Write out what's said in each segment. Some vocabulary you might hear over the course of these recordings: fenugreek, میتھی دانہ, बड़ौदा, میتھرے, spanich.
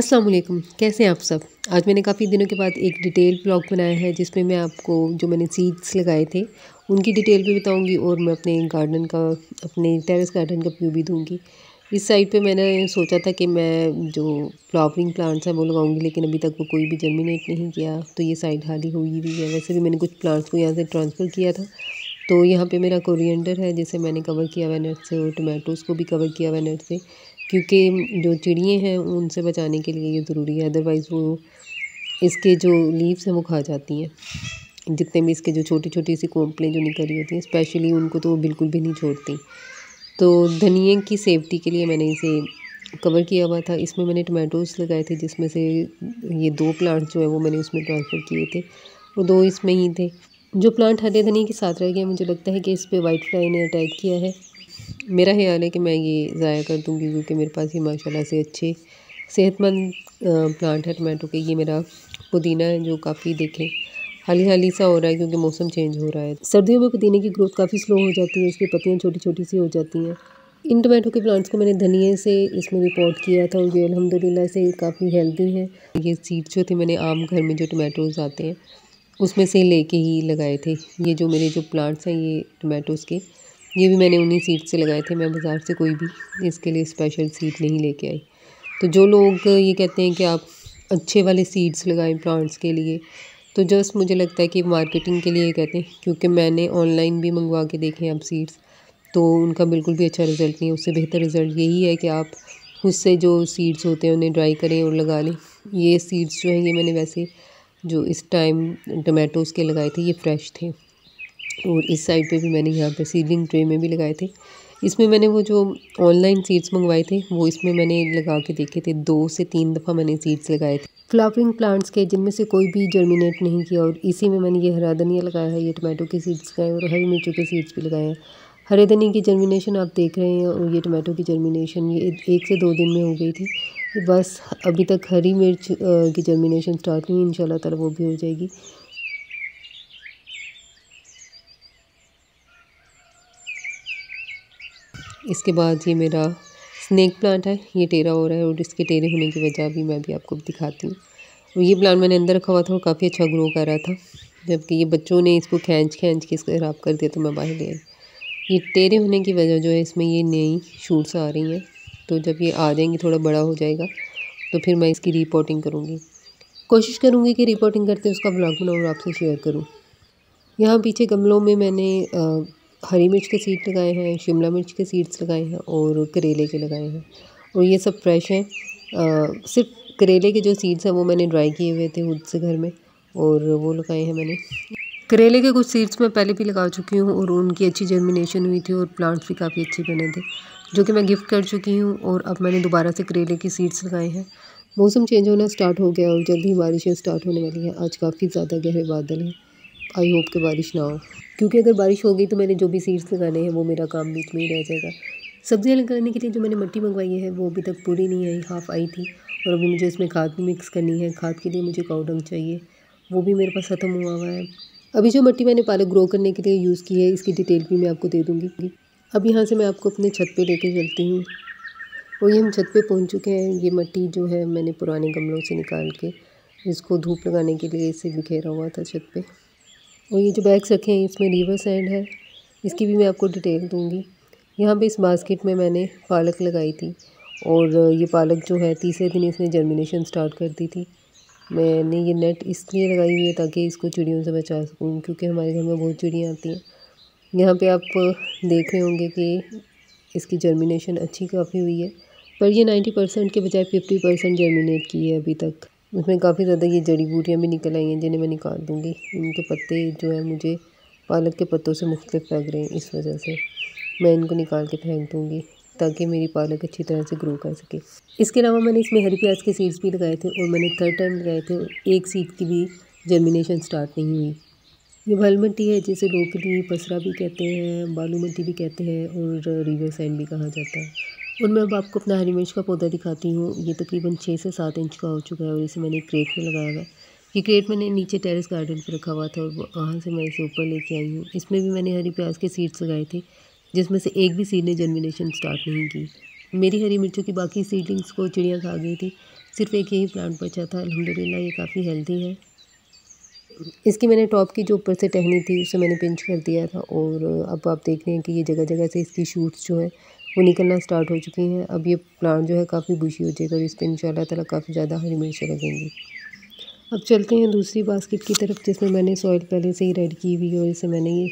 अस्सलाम वालेकुम, कैसे हैं आप सब। आज मैंने काफ़ी दिनों के बाद एक डिटेल ब्लॉग बनाया है जिसमें मैं आपको जो मैंने सीड्स लगाए थे उनकी डिटेल भी बताऊंगी और मैं अपने गार्डन का, अपने टेरेस गार्डन का व्यू भी दूंगी। इस साइड पे मैंने सोचा था कि मैं जो फ्लावरिंग प्लांट्स हैं वो लगाऊंगी, लेकिन अभी तक वो कोई भी जर्मिनेट नहीं किया, तो ये साइड खाली हुई भी है। वैसे भी मैंने कुछ प्लांट्स को यहाँ से ट्रांसफ़र किया था। तो यहाँ पे मेरा कोरिएंडर है जिसे मैंने कवर किया हुआ नेट से, और टमाटोज़ को भी कवर किया हुआ नेट से, क्योंकि जो चिड़ियाँ हैं उनसे बचाने के लिए ये ज़रूरी है, अदरवाइज़ वो इसके जो लीव्स हैं वो खा जाती हैं। जितने भी इसके जो छोटी छोटी सी कोंपलें जो निकल रही होती हैं स्पेशली, उनको तो वो बिल्कुल भी नहीं छोड़ती। तो धनिया की सेफ्टी के लिए मैंने इसे कवर किया हुआ था। इसमें मैंने टमाटोज़ लगाए थे जिसमें से ये दो प्लांट जो है वो मैंने उसमें ट्रांसफ़र किए थे और दो इसमें ही थे। जो प्लांट हरे धनिया के साथ रह गया, मुझे लगता है कि इस पर वाइट फ्लाई ने अटैक किया है। मेरा ख्याल है कि मैं ये ज़ाया कर दूँगी क्योंकि मेरे पास ये माशाल्लाह से अच्छे सेहतमंद प्लांट है टमाटो के। ये मेरा पुदीना है जो काफ़ी देखें हाली हाली सा हो रहा है क्योंकि मौसम चेंज हो रहा है। सर्दियों में पुदीने की ग्रोथ काफ़ी स्लो हो जाती है, इसकी पत्तियाँ छोटी छोटी सी हो जाती हैं। इन टमाटो के प्लांट्स को मैंने धनिया से इसमें रिपोर्ट किया था और ये अल्हम्दुलिल्लाह से काफ़ी हेल्दी है। ये सीड्स जो थे मैंने आम घर में जो टमाटोज़ आते हैं उसमें से ले कर ही लगाए थे। ये जो मेरे जो प्लांट्स हैं ये टमाटोज़ के, ये भी मैंने उन्हीं सीड से लगाए थे। मैं बाज़ार से कोई भी इसके लिए स्पेशल सीड नहीं लेके आई। तो जो लोग ये कहते हैं कि आप अच्छे वाले सीड्स लगाएं प्लांट्स के लिए, तो जस्ट मुझे लगता है कि मार्केटिंग के लिए कहते हैं, क्योंकि मैंने ऑनलाइन भी मंगवा के देखे आप सीड्स, तो उनका बिल्कुल भी अच्छा रिज़ल्ट नहीं है। उससे बेहतर रिज़ल्ट यही है कि आप खुद से जो सीड्स होते हैं उन्हें ड्राई करें और लगा लें। ये सीड्स जो हैं ये मैंने वैसे जो इस टाइम टमाटोज़ के लगाए थे ये फ्रेश थे, और इस साइड पे भी मैंने यहाँ पे सीडलिंग ट्रे में भी लगाए थे। इसमें मैंने वो जो ऑनलाइन सीड्स मंगवाए थे वो इसमें मैंने लगा के देखे थे। 2 से 3 दफ़ा मैंने सीड्स लगाए थे फ्लावरिंग प्लांट्स के, जिनमें से कोई भी जर्मिनेट नहीं किया, और इसी में मैंने ये हरा धनिया लगाया है, ये टमाटो के सीड्स लगाए और हरी मिर्चों के सीड्स भी लगाए हैं। हरे धनिया की जर्मिनेशन आप देख रहे हैं और ये टमाटो की जर्मिनेशन ये 1 से 2 दिन में हो गई थी बस। अभी तक हरी मिर्च की जर्मिनेशन स्टार्ट हुई, इंशाल्लाह ताला वो भी हो जाएगी। इसके बाद ये मेरा स्नेक प्लांट है, ये टेढ़ा हो रहा है और इसके टेढ़े होने की वजह भी मैं भी आपको दिखाती हूँ। और ये प्लांट मैंने अंदर रखा हुआ था और काफ़ी अच्छा ग्रो कर रहा था, जबकि ये बच्चों ने इसको खींच के इसको ख़राब कर दिया, तो मैं बाहर ले आई। ये टेढ़े होने की वजह जो है इसमें ये नई शूट्स आ रही हैं, तो जब ये आ जाएंगी थोड़ा बड़ा हो जाएगा तो फिर मैं इसकी रिपोर्टिंग करूँगी। कोशिश करूँगी कि रिपोर्टिंग करते उसका ब्लॉग बनाऊँ और आपसे शेयर करूँ। यहाँ पीछे गमलों में मैंने हरी मिर्च के सीड लगाए हैं, शिमला मिर्च के सीड्स लगाए हैं और करेले के लगाए हैं, और ये सब फ्रेश हैं। सिर्फ करेले के जो सीड्स हैं वो मैंने ड्राई किए हुए थे खुद से घर में, और वो लगाए हैं मैंने। करेले के कुछ सीड्स मैं पहले भी लगा चुकी हूँ और उनकी अच्छी जर्मिनेशन हुई थी और प्लांट्स भी काफ़ी अच्छे बने थे, जो कि मैं गिफ्ट कर चुकी हूँ। और अब मैंने दोबारा से करेले के सीड्स लगाए हैं। मौसम चेंज होना स्टार्ट हो गया और जल्द ही बारिशें स्टार्ट होने वाली हैं। आज काफ़ी ज़्यादा गहरे बादल हैं, आई होप कि बारिश ना हो, क्योंकि अगर बारिश हो गई तो मैंने जो भी सीड्स लगाने हैं वो मेरा काम बीच में ही रह जाएगा। सब्ज़ियाँ लगाने के लिए जो मैंने मिट्टी मंगवाई है वो अभी तक पूरी नहीं आई, हाफ आई थी, और अभी मुझे इसमें खाद भी मिक्स करनी है। खाद के लिए मुझे काऊ डंग चाहिए, वो भी मेरे पास ख़त्म हुआ है। अभी जो मिट्टी मैंने पालक ग्रो करने के लिए यूज़ की है इसकी डिटेल भी मैं आपको दे दूँगी। अब यहाँ से मैं आपको अपने छत पर लेकर चलती हूँ, और ये हम छत पर पहुँच चुके हैं। ये मिट्टी जो है मैंने पुराने गमलों से निकाल के इसको धूप लगाने के लिए इसे बिखेरा हुआ था छत पर। और ये जो बैग्स रखे हैं इसमें रिवर सैंड है, इसकी भी मैं आपको डिटेल दूंगी। यहाँ पे इस बास्केट में मैंने पालक लगाई थी, और ये पालक जो है तीसरे दिन इसने जर्मिनेशन स्टार्ट कर दी थी। मैंने ये नेट इसलिए लगाई हुई है ताकि इसको चिड़ियों से बचा सकूँ, क्योंकि हमारे घर में बहुत चिड़ियाँ आती हैं। यहाँ पे आप देख रहे होंगे कि इसकी जर्मिनेशन अच्छी काफ़ी हुई है, पर यह 90% के बजाय 50% जर्मिनेट की है अभी तक। उसमें काफ़ी ज़्यादा ये जड़ी बूटियाँ भी निकल आई हैं जिन्हें मैं निकाल दूँगी। इनके पत्ते जो है मुझे पालक के पत्तों से मुख्तलिफ लग रहे हैं, इस वजह से मैं इनको निकाल के फेंक दूँगी ताकि मेरी पालक अच्छी तरह से ग्रो कर सके। इसके अलावा मैंने इसमें हरी प्याज के सीड्स भी लगाए थे, और मैंने 3rd टाइम लगाए थे। एक सीड की भी जर्मिनेशन स्टार्ट नहीं हुई। ये भल मिट्टी है जिसे लोकली पसरा भी कहते हैं, बालू मिट्टी भी कहते हैं, और रिवर सैंड भी कहा जाता है। और मैं अब आपको अपना हरी मिर्च का पौधा दिखाती हूँ। ये तकरीबन 6 से 7 इंच का हो चुका है और इसे मैंने क्रेट में लगाया हुआ है। ये क्रेट मैंने नीचे टेरेस गार्डन पर रखा हुआ था और वहाँ से मैं इसे ऊपर लेके आई हूँ। इसमें भी मैंने हरी प्याज के सीड्स लगाए थे, जिसमें से एक भी सीड ने जर्मिनेशन स्टार्ट नहीं की। मेरी हरी मिर्चों की बाकी सीडलिंग्स को चिड़ियाँ खा गई थी, सिर्फ एक यही प्लांट बचा था। अल्हम्दुलिल्लाह ये काफ़ी हेल्दी है। इसकी मैंने टॉप की जो ऊपर से टहनी थी उसे मैंने पिंच कर दिया था और अब आप देख रहे हैं कि ये जगह जगह से इसकी शूट्स जो हैं वो निकलना स्टार्ट हो चुकी हैं। अब ये प्लांट जो है काफ़ी बुशी हो जाएगा और इस पर इंशाल्लाह ताला काफ़ी ज़्यादा हरी मिर्चें लगेंगी। अब चलते हैं दूसरी बास्केट की तरफ जिसमें मैंने सॉइल पहले से ही रेडी की हुई है और इसे मैंने ये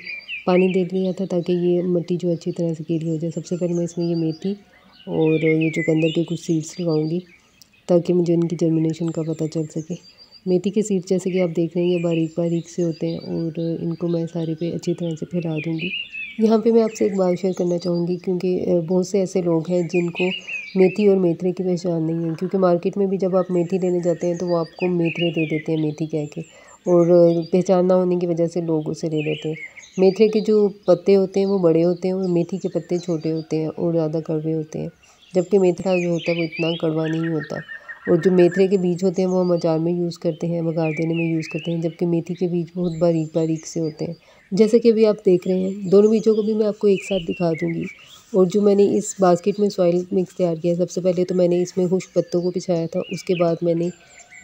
पानी दे दिया था ताकि ये मिट्टी जो अच्छी तरह से गीली हो जाए। सबसे पहले मैं इसमें ये मेथी और ये चुकंदर के कुछ सीड्स लगाऊँगी ताकि मुझे इनकी जर्मिनेशन का पता चल सके। मेथी के सीड्स जैसे कि आप देख रहे हैं ये बारीक बारीक से होते हैं और इनको मैं सारे पे अच्छी तरह से फैला दूँगी। यहाँ पे मैं आपसे एक बात शेयर करना चाहूँगी क्योंकि बहुत से ऐसे लोग हैं जिनको मेथी और मेथरे की पहचान नहीं है, क्योंकि मार्केट में भी जब आप मेथी लेने जाते हैं तो वो आपको मेथरे दे देते हैं मेथी कह के, और पहचान ना होने की वजह से लोग उसे ले लेते हैं। मेथरे के जो पत्ते होते हैं वो बड़े होते हैं और मेथी के पत्ते छोटे होते हैं और ज़्यादा कड़वे होते हैं, जबकि मेथरा जो होता है वो इतना कड़वा नहीं होता। और जो मेथरे के बीज होते हैं वो हम अचार में यूज़ करते हैं, बघार देने में यूज़ करते हैं, जबकि मेथी के बीज बहुत बारीक बारीक से होते हैं जैसे कि अभी आप देख रहे हैं। दोनों बीजों को भी मैं आपको एक साथ दिखा दूंगी। और जो मैंने इस बास्केट में सॉइल मिक्स तैयार किया है, सबसे पहले तो मैंने इसमें खुश्क पत्तों को बिछाया था, उसके बाद मैंने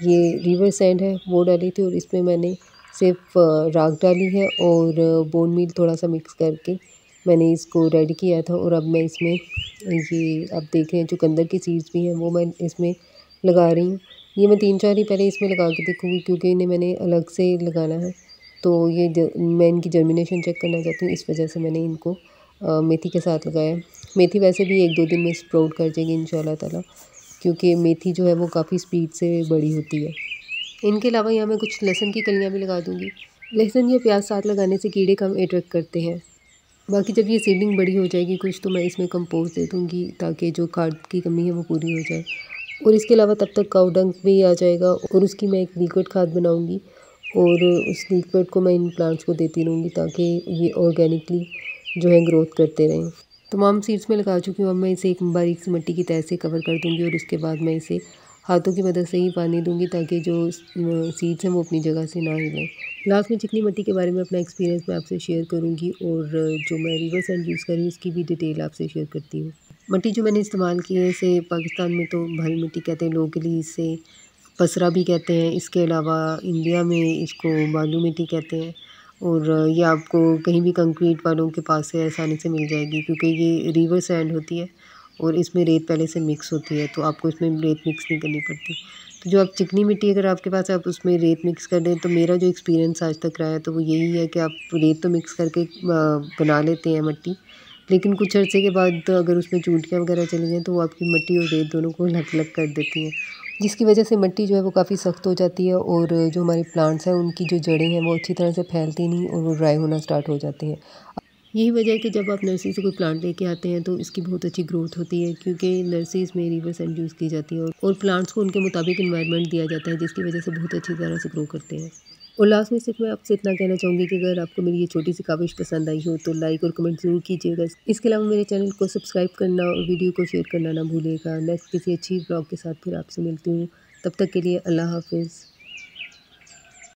ये रिवर सैंड है वो डाली थी और इसमें मैंने सिर्फ राख डाली है और बोन मील थोड़ा सा मिक्स करके मैंने इसको रेडी किया था। और अब मैं इसमें ये आप देख रहे हैं चुकंदर की सीड्स भी हैं वो मैं इसमें लगा रही हूँ। ये मैं 3-4 ही पहले इसमें लगा के देखूँगी क्योंकि इन्हें मैंने अलग से लगाना है, तो ये मैं इनकी जर्मिनेशन चेक करना चाहती हूँ, इस वजह से मैंने इनको मेथी के साथ लगाया। मेथी वैसे भी 1-2 दिन में स्प्राउट कर जाएगी इंशाल्लाह ताला, क्योंकि मेथी जो है वो काफ़ी स्पीड से बड़ी होती है। इनके अलावा यहाँ मैं कुछ लहसुन की कलियाँ भी लगा दूँगी। लहसुन या प्याज साथ लगाने से कीड़े कम अट्रैक्ट करते हैं। बाकी जब ये सीडलिंग बड़ी हो जाएगी कुछ तो मैं इसमें कंपोस्ट दे दूँगी ताकि जो खाद की कमी है वो पूरी हो जाए। और इसके अलावा तब तक काऊ डंग भी आ जाएगा और उसकी मैं एक लिक्विड खाद बनाऊँगी और उस लिक्विड को मैं इन प्लांट्स को देती रहूँगी ताकि ये ऑर्गेनिकली जो है ग्रोथ करते रहें। तमाम सीड्स में लगा चुकी हूँ, अब मैं इसे एक बारीक सी मिट्टी की तह से कवर कर दूँगी और इसके बाद मैं इसे हाथों की मदद से ही पानी दूँगी ताकि जो सीड्स हैं वो अपनी जगह से ना हिलें। लास्ट में चिकनी मिट्टी के बारे में अपना एक्सपीरियंस मैं आपसे शेयर करूँगी और जो मैं रिवर सैंड यूज़ करी उसकी भी डिटेल आपसे शेयर करती हूँ। मिट्टी जो मैंने इस्तेमाल की है इसे पाकिस्तान में तो भारी मिट्टी कहते हैं, लोकली इसे पसरा भी कहते हैं, इसके अलावा इंडिया में इसको बालू मिट्टी कहते हैं। और ये आपको कहीं भी कंक्रीट वालों के पास से आसानी से मिल जाएगी क्योंकि ये रिवर सैंड होती है और इसमें रेत पहले से मिक्स होती है, तो आपको इसमें रेत मिक्स नहीं करनी पड़ती। तो जो आप चिकनी मिट्टी अगर आपके पास है आप उसमें रेत मिक्स कर दें, तो मेरा जो एक्सपीरियंस आज तक रहा है तो वो यही है कि आप रेत तो मिक्स करके बना लेते हैं मिट्टी, लेकिन कुछ अर्से के बाद तो अगर उसमें चूंटियाँ वगैरह चली जाएँ तो वो आपकी मिट्टी और रेत दोनों को लग कर देती हैं, जिसकी वजह से मिट्टी जो है वो काफ़ी सख्त हो जाती है और जो हमारे प्लांट्स हैं उनकी जो जड़ें हैं वो अच्छी तरह से फैलती नहीं और वो ड्राई होना स्टार्ट हो जाते हैं। यही वजह है कि जब आप नर्सरी से कोई प्लांट लेके आते हैं तो इसकी बहुत अच्छी ग्रोथ होती है क्योंकि नर्सरीज़ में रिवर सैंड यूज़ की जाती है और प्लांट्स को उनके मुताबिक इन्वायरमेंट दिया जाता है, जिसकी वजह से बहुत अच्छी तरह से ग्रो करते हैं। और लास्ट में सिर्फ मैं आपसे इतना कहना चाहूँगी कि अगर आपको मेरी ये छोटी सी काविश पसंद आई हो तो लाइक और कमेंट ज़रूर कीजिएगा। इसके अलावा मेरे चैनल को सब्सक्राइब करना और वीडियो को शेयर करना ना भूलिएगा। नेक्स्ट किसी अच्छी ब्लॉग के साथ फिर आपसे मिलती हूँ, तब तक के लिए अल्लाह हाफिज़।